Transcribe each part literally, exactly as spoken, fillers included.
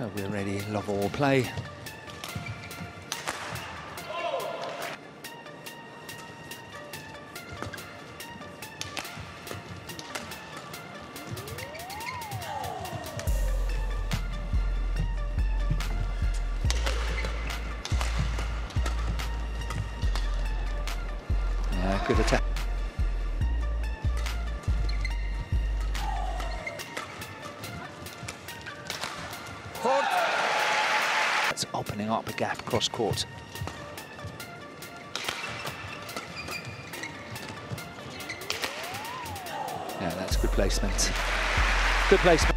So we're ready, love or play. Yeah, good attack. It's opening up a gap cross court. Yeah, that's good placement. Good placement.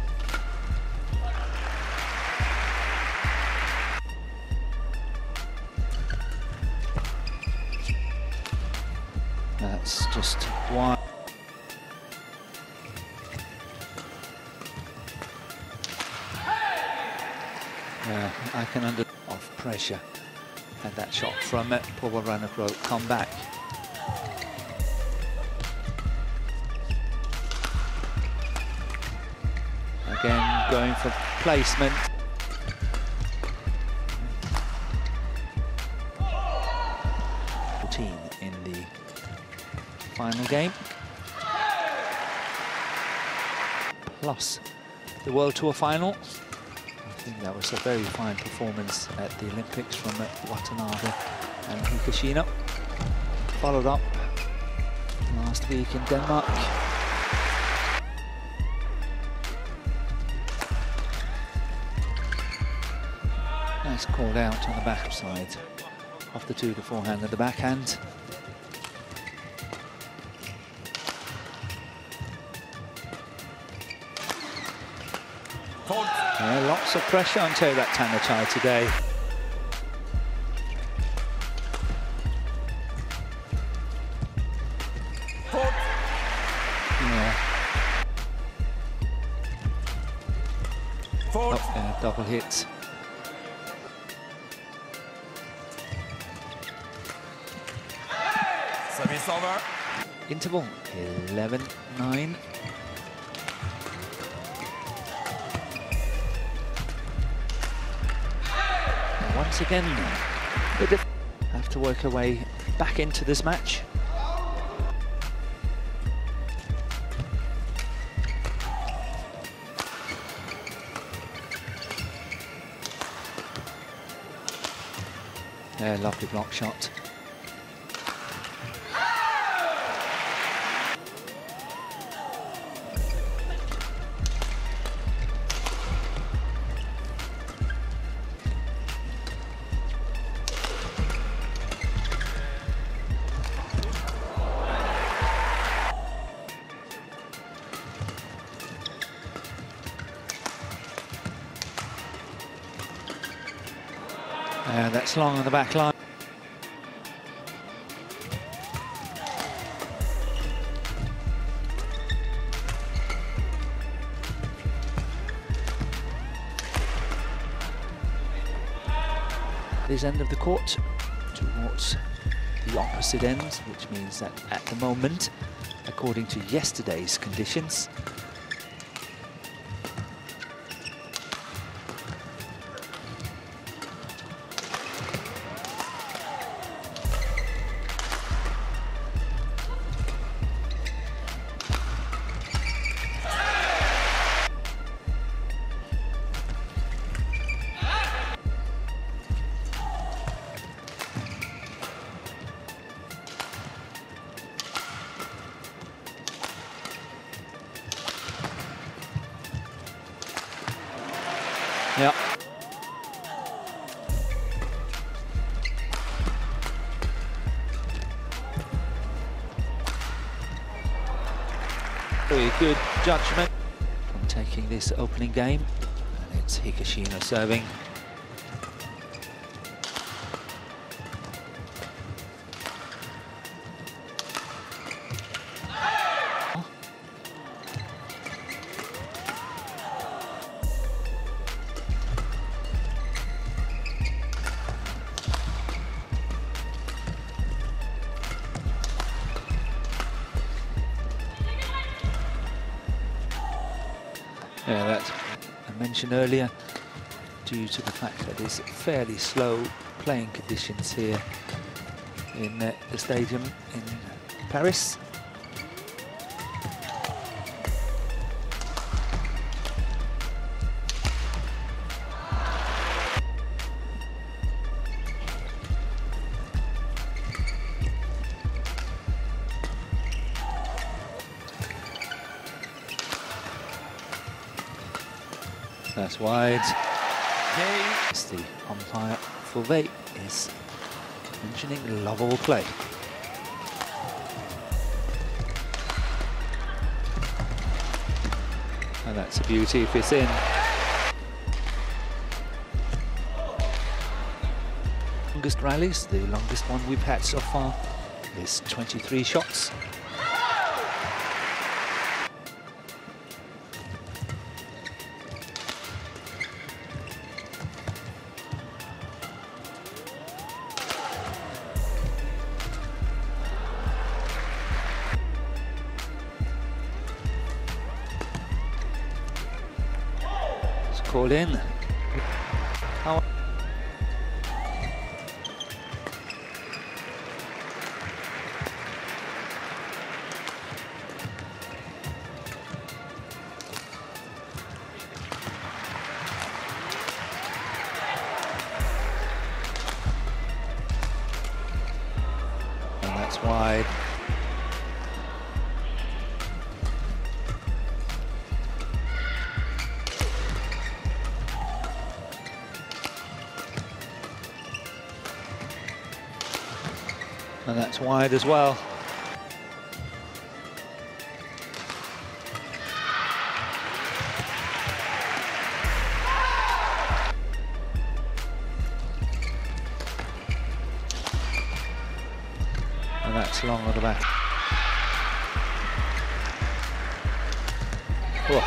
That's just one. Uh, I can under off pressure, and that shot from it, Puavaranukroh come back. Again, going for placement. fourteen in the final game. Plus the World Tour final. I think that was a very fine performance at the Olympics from Watanabe and Higashino. Followed up last week in Denmark. Nice called out on the backside of the two, the forehand and the backhand. Yeah, lots of pressure on Taerattanachai today. Yeah. Up there, double hit. Service over. Interval eleven nine. Once again, they have to work their way back into this match. Yeah, lovely block shot. Uh, that's long on the back line. This end of the court towards the opposite ends, which means that at the moment, according to yesterday's conditions, yeah. Very good judgment from taking this opening game. And it's Higashino serving. Yeah, that I mentioned earlier, due to the fact that it's fairly slow playing conditions here in uh, the stadium in Paris. That's wide. Hey. It's the umpire Fulvey is mentioning love all play. And that's a beauty if it's in. Longest rallies, the longest one we've had so far is twenty-three shots. Call in. How and that's why. And that's wide as well. And that's long on the back. Whoa.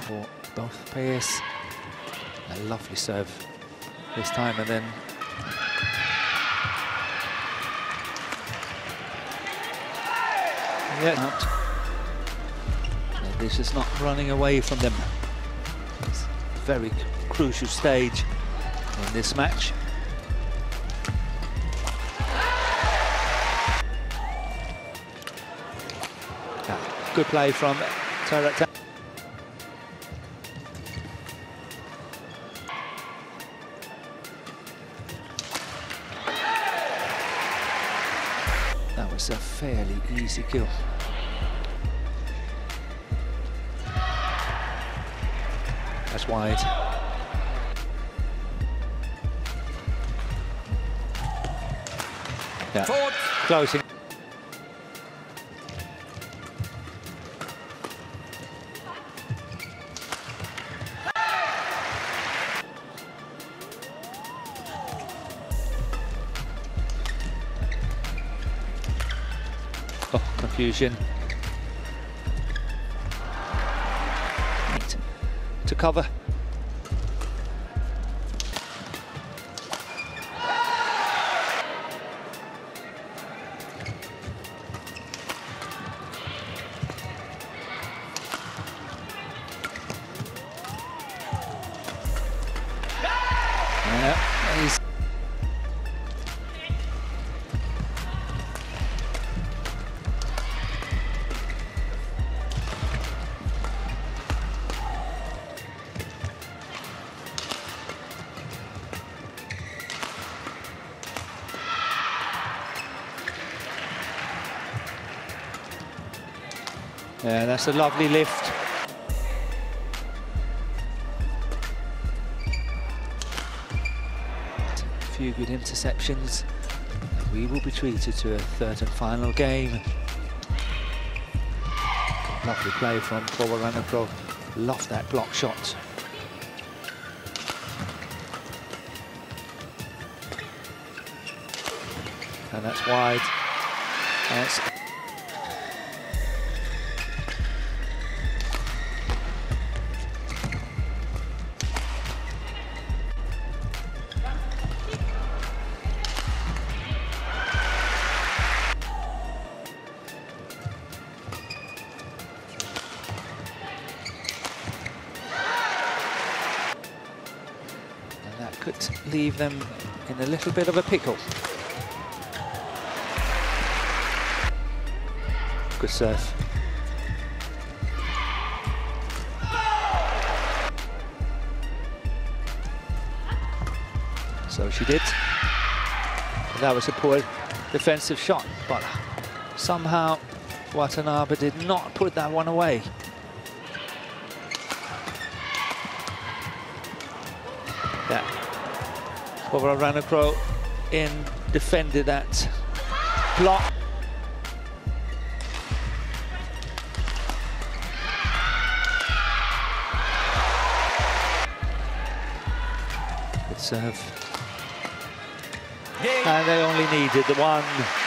For both players, a lovely serve this time, and then yeah, out. This is not running away from them. It's a very crucial stage in this match. Ah, good play from Taerattanachai. That was a fairly easy kill. That's wide. Yeah. Forward. Closing. Oh, confusion. Right. To cover. Yeah, he's Yeah, that's a lovely lift. A few good interceptions. We will be treated to a third and final game. Lovely play from Puavaranukroh. Love that block shot. and that's wide. That's could leave them in a little bit of a pickle. Good serve. So she did. That was a poor defensive shot, but somehow Watanabe did not put that one away. That Puavaranukroh in defended that block. Good serve. And they only needed the one.